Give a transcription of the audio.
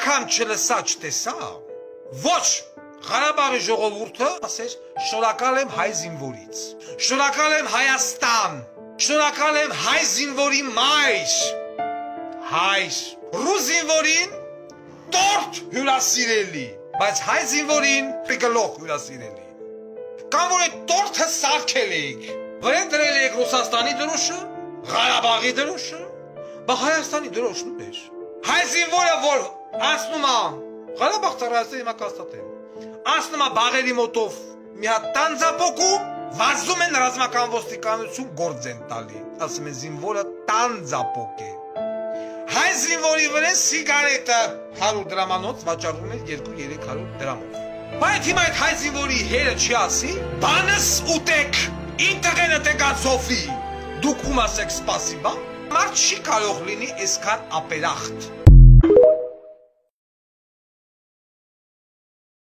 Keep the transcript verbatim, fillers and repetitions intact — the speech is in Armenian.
یکم چلساچ تسا وش Ղարաբաղի ժողովուրդը ասեր շնորհակալ եմ հայ զինվորից, շնորհակալ եմ Հայաստան, շնորհակալ եմ հայ զինվորի մայր, հայր, ռուս զինվորին տորտ հյուրասիրելի, բայց հայ զինվորին պիգլող հյուրասիրելի, կամ որ այդ տորտը սարքել էիք, վրան դրել էիք Ռուսաստանի դրոշը, Ղարաբաղի դրոշը, բայց Հայաստանի դրոշն ու էր, հայ զինվորը որ անցնում է Ղարաբաղ տարածքն իմ հաստատել Ասնում է բաղերի մոտով մի հատ տանձապոկում վազում են ռազմական ոստիկանություն գործ են տալի, ասում են զինվորը տանձապոկ է, հայ զինվորի վրա սիգարետը հարյուր դրամանոց վաճառվում է երկու երեք հարյուր դրամով, բայց հիմա այդ հայ զինվորի հերը չի ասի բանս ուտեք, իմ տղերը տեկան Սոֆի, դուք ում ասեք սպասիբա, մարդ չի կարող լինի այսքան ապերախտ